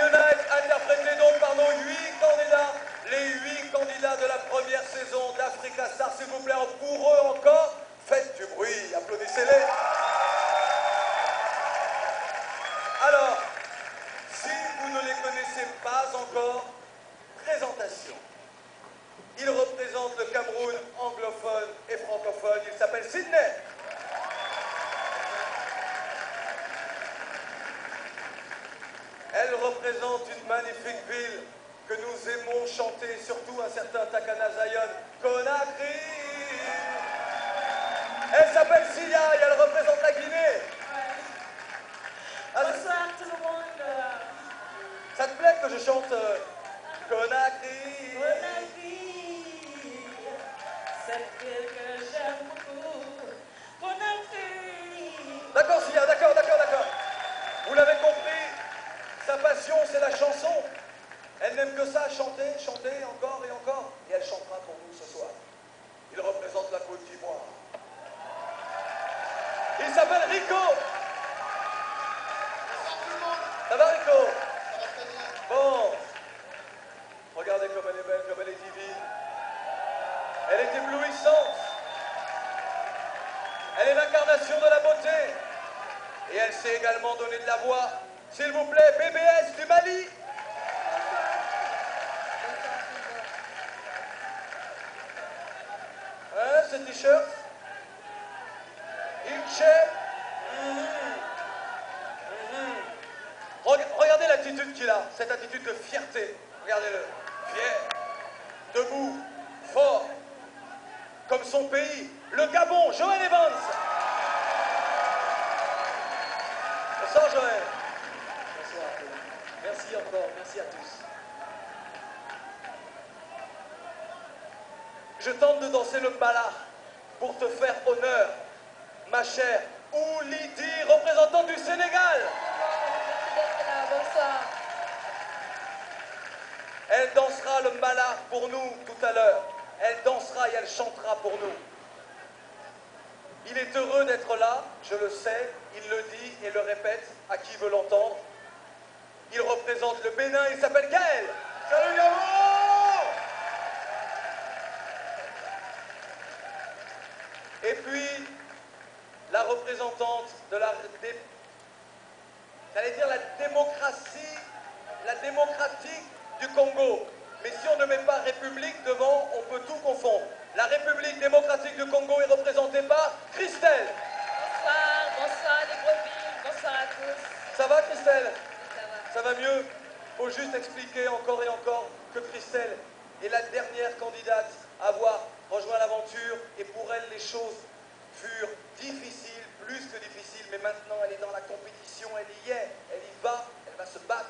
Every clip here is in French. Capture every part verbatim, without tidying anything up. Lyonnaise interprétée donc par nos huit candidats, les huit candidats de la première saison d'Africa Star. S'il vous plaît, pour eux encore, faites du bruit, applaudissez-les. Alors, si vous ne les connaissez pas encore, présentation. Il représente le Cameroun anglophone et francophone. Il s'appelle Sydney. Elle représente une magnifique ville que nous aimons chanter, surtout un certain Takana Zion, Conakry. Elle s'appelle Sia et elle représente la Guinée. Bonsoir tout le monde. Ça te plaît que je chante euh, Conakry? Conakry, c'est ville que j'aime beaucoup. Conakry. D'accord, Sia, d'accord, d'accord, d'accord. Vous l'avez compris, sa passion c'est la chanson. Elle n'aime que ça, chanter, chanter encore et encore. Et elle chantera pour nous ce soir. Il représente la Côte d'Ivoire. Il s'appelle Rico. Ça va, Rico? Bon. Regardez comme elle est belle, comme elle est divine. Elle est éblouissante. Elle est l'incarnation de la beauté. Et elle sait également donner de la voix. S'il vous plaît, B B S du Mali. Hein, ce t-shirt Inche. Regardez l'attitude qu'il a, cette attitude de fierté. Regardez-le, fier, debout, fort, comme son pays, le Gabon, Joël Evans. Bonsoir Joël. Bonsoir. Merci encore, merci à tous. Je tente de danser le bala pour te faire honneur, ma chère Oulidi, représentante du Sénégal. Elle dansera le mala pour nous tout à l'heure. Elle dansera et elle chantera pour nous. Il est heureux d'être là, je le sais. Il le dit et le répète à qui veut l'entendre. Il représente le Bénin, il s'appelle Gaël. Salut Gabon! Et puis, la représentante de la... Des, J'allais dire la démocratie, la démocratique du Congo. Mais si on ne met pas République devant, on peut tout confondre. La République démocratique du Congo est représentée par Christelle. Bonsoir, bonsoir Libreville, bonsoir à tous. Ça va Christelle? Ça va. Ça va mieux? Faut juste expliquer encore et encore que Christelle est la dernière candidate à avoir rejoint l'aventure. Et pour elle, les choses furent difficiles, plus que difficiles. Mais maintenant, elle est dans la compétition. Elle y est, elle y va, elle va se battre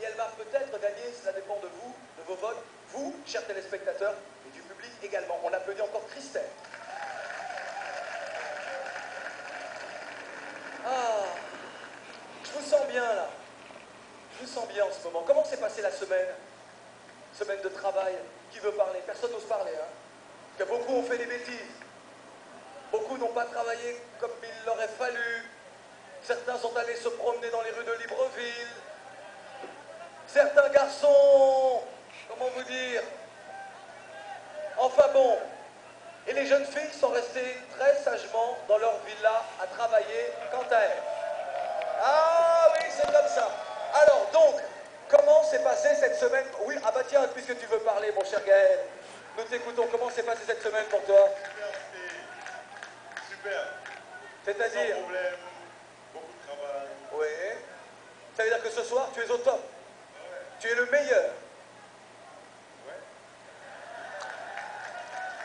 et elle va peut-être gagner, cela dépend de vous, de vos votes, vous, chers téléspectateurs et du public également. On applaudit encore Christelle. Ah, je vous sens bien là, je vous sens bien en ce moment. Comment s'est passée la semaine? Semaine de travail, qui veut parler? Personne n'ose parler, hein? Parce que beaucoup ont fait des bêtises, beaucoup n'ont pas travaillé comme il leur aurait fallu. Certains sont allés se promener dans les rues de Libreville. Certains garçons, comment vous dire? Enfin bon. Et les jeunes filles sont restées très sagement dans leur villa à travailler quant à elles. Ah oui, c'est comme ça. Alors donc, comment s'est passée cette semaine? Oui, ah bah tiens, puisque tu veux parler, mon cher Gaël, nous t'écoutons. Comment s'est passée cette semaine pour toi? Super, c'était super. C'est-à-dire? Sans problème. Oui. Ça veut dire que ce soir, tu es au top. Ouais. Tu es le meilleur. Ouais.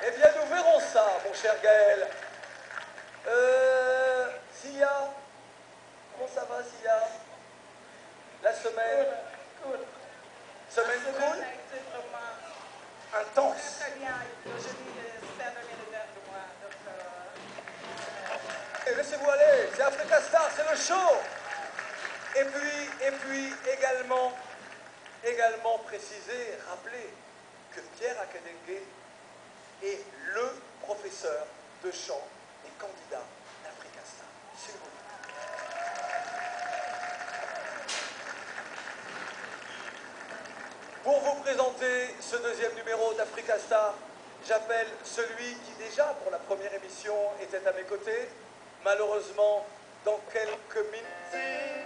Eh bien, nous verrons ça, mon cher Gaël. Euh, Sia, comment ça va, Sia? La semaine... Cool. Cool. Semaine cool? Vraiment... intense. Très, très bien. Laissez-vous aller, c'est Africa Star, c'est le show. Et puis, et puis également, également préciser, rappeler que Pierre Akenengue est le professeur de chant et candidat d'Africa Star. S'il vous plaît. Pour vous présenter ce deuxième numéro d'Africa Star, j'appelle celui qui déjà pour la première émission était à mes côtés. Malheureusement, dans quelques minutes,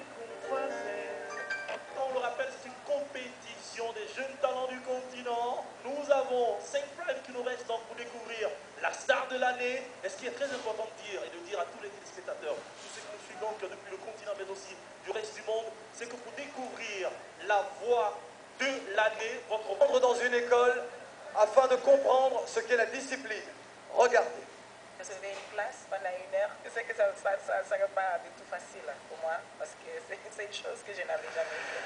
on le rappelle, c'est une compétition des jeunes talents du continent. Nous avons cinq primes qui nous restent donc pour découvrir la star de l'année. Et ce qui est très important de dire et de dire à tous les téléspectateurs, tous ceux qui nous suivent donc depuis le continent mais aussi du reste du monde, c'est que pour découvrir la voix de l'année, votre rentre dans une école afin de comprendre ce qu'est la discipline. Regardez. J'ai une classe pendant une heure. Je sais que ça ne va pas du tout facile pour moi parce que c'est une chose que je n'avais jamais fait.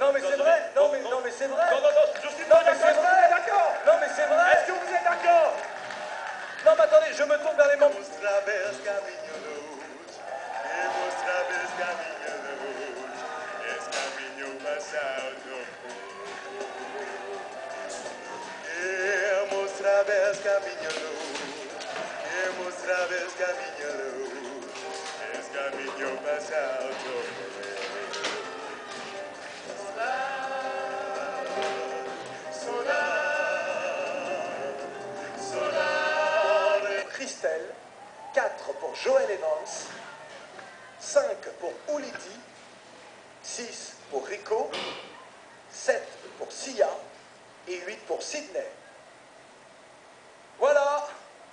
Non mais c'est vrai, non mais, non mais c'est vrai. Non, non, non, je suis pas d'accord. Non mais c'est vrai. Est-ce que vous êtes d'accord? Non mais attendez, je me tourne vers les membres. Christelle, quatre pour Joël Evans, cinq pour Oulidi, six pour Rico, sept pour Sia et huit pour Sydney. Voilà,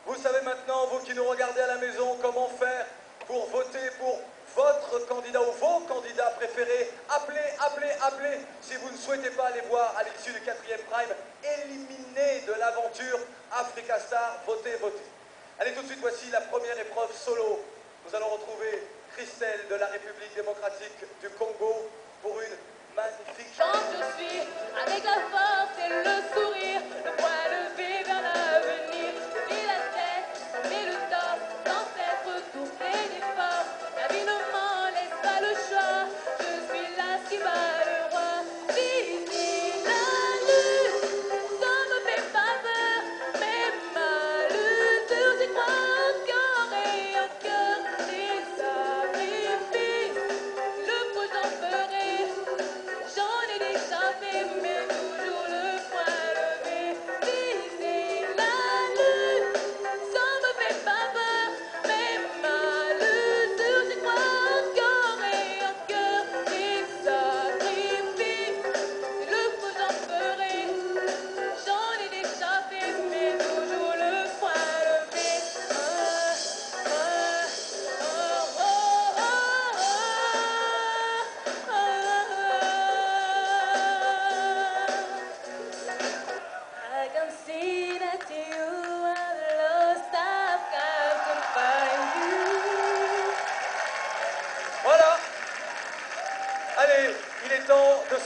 vous savez maintenant, vous qui nous regardez à la maison, comment faire pour voter pour votre candidat ou vos candidats préférés. Appelez, appelez, appelez. Si vous ne souhaitez pas les voir à l'issue du quatrième prime, éliminez de l'aventure Africa Star, votez, votez. Allez, tout de suite, voici la première épreuve solo. Nous allons retrouver Christelle de la République démocratique du Congo pour une magnifique... Quand je suis avec la force et le sourire, le poids levé vers l'avenir, et la tête, et le top, sans être tourné ni fort, la vie ne m'en laisse pas le choix, je suis là qui va.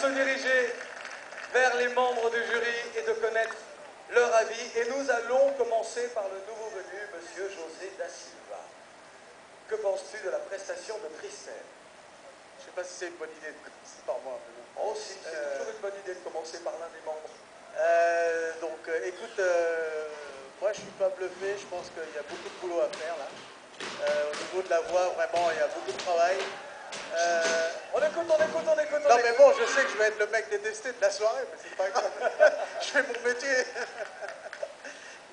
Se diriger vers les membres du jury et de connaître leur avis. Et nous allons commencer par le nouveau venu, monsieur José da Silva. Que penses-tu de la prestation de Christelle? Je ne sais pas si c'est une bonne idée de commencer par moi. Oh si, c'est euh... toujours une bonne idée de commencer par l'un des membres. Euh, donc euh, écoute, euh, moi je ne suis pas bluffé, je pense qu'il y a beaucoup de boulot à faire là. Euh, au niveau de la voix, vraiment, il y a beaucoup de travail. Euh... On écoute, on écoute, on écoute, on Non écoute. Mais bon, je sais que je vais être le mec détesté de la soirée, mais c'est pas grave. Je fais mon métier.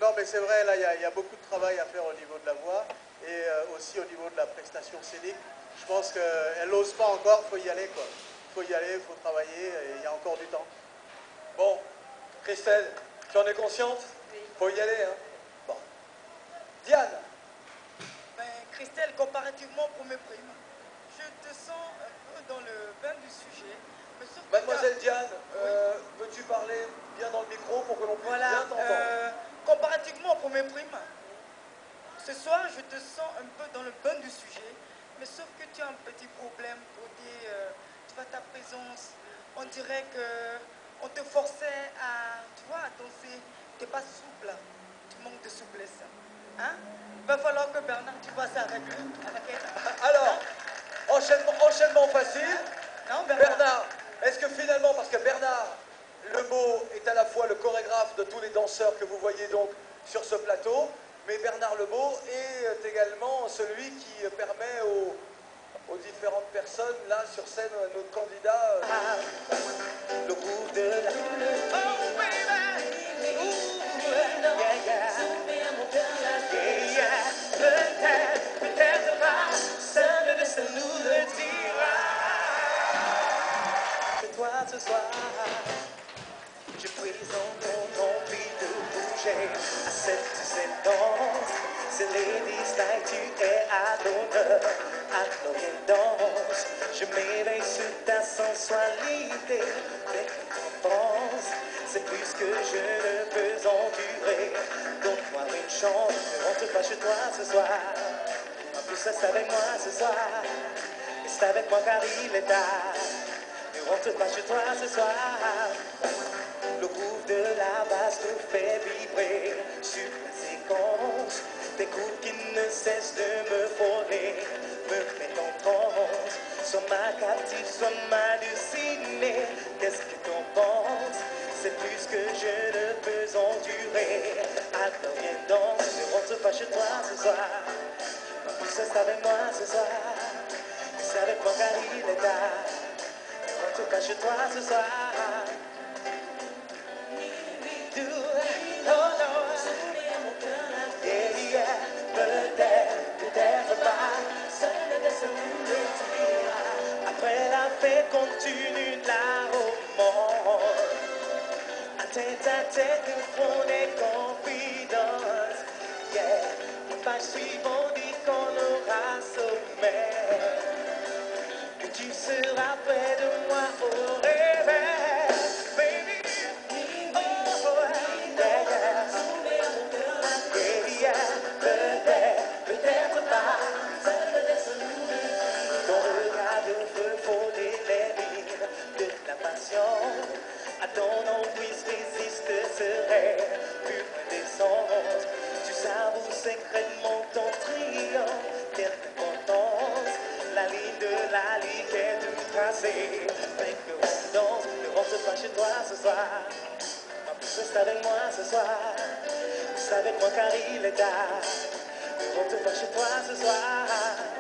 Non mais c'est vrai, là, il y, y a beaucoup de travail à faire au niveau de la voix et euh, aussi au niveau de la prestation scénique. Je pense qu'elle n'ose pas encore, il faut y aller, quoi. Il faut y aller, il faut travailler, il y a encore du temps. Bon, Christelle, tu en es consciente? Oui. Faut y aller, hein. Bon. Diane. Ben, Christelle, comparativement pour mes primes, je te sens un peu dans le bain du sujet. Mademoiselle Diane, oui. euh, veux-tu parler bien dans le micro pour que l'on puisse voilà, bien t'entendre euh, comparativement pour mes primes, ce soir je te sens un peu dans le bain du sujet, mais sauf que tu as un petit problème pour dire, euh, tu vois, ta présence, on dirait qu'on te forçait à, tu vois, à danser, tu n'es pas souple, tu manques de souplesse. Hein? Va falloir que Bernard, tu vois ça avec lui. Alors, Enchaînement, enchaînement facile. Non, Bernard, Bernard est-ce que finalement, parce que Bernard Lebeau est à la fois le chorégraphe de tous les danseurs que vous voyez donc sur ce plateau, mais Bernard Lebeau est également celui qui permet aux, aux différentes personnes, là sur scène, notre candidat, euh, le goût de la... Oh, baby. Ooh, yeah, yeah. Ce soir, je prie en mon envie de bouger à cette danse. C'est Ladies Night, tu es à l'honneur, à nos danses. Je m'éveille sur ta sensualité, mais qu'on pense, c'est plus que je ne peux endurer. Donne-moi une chance, ne rentre pas chez toi ce soir. En plus, reste avec moi ce soir. Reste avec moi car il est tard. Rentre pas chez toi ce soir. Le groove de la basse te fait vibrer sur la séquence. Des coups qui ne cessent de me fourrer me mettent en transe. Sois ma captive, sois ma hallucinée. Qu'est-ce que t'en penses? C'est plus que je ne peux endurer. Alors viens danse, ne rentre pas chez toi ce soir. En plus, reste avec moi ce soir. Reste avec moi car il est tard. En tout cas chez toi ce soir. Do it, oh no. Yeah, yeah, peut-être, peut-être pas. Seul de ce monde est. Après la fête continue la romance. À tête à tête nous prenons des confidences. Yeah, les pages suivantes dit qu'on aura sommeil. Tu seras près de moi au réveil, baby. Oh, yeah, peut-être, peut-être pas. Seul laisse nous dire. Ton regard de feu frôler les lignes de la passion. À ton emprise résiste ce rêve pur descente. Tu savoures secrètement ton triomphe, telle contente. La ligne de la ligne est toute tracée. Fait que on danse, ne rentre pas chez toi ce soir. En plus, reste avec moi ce soir. Reste avec moi car il est tard. Ne rentre pas chez toi ce soir.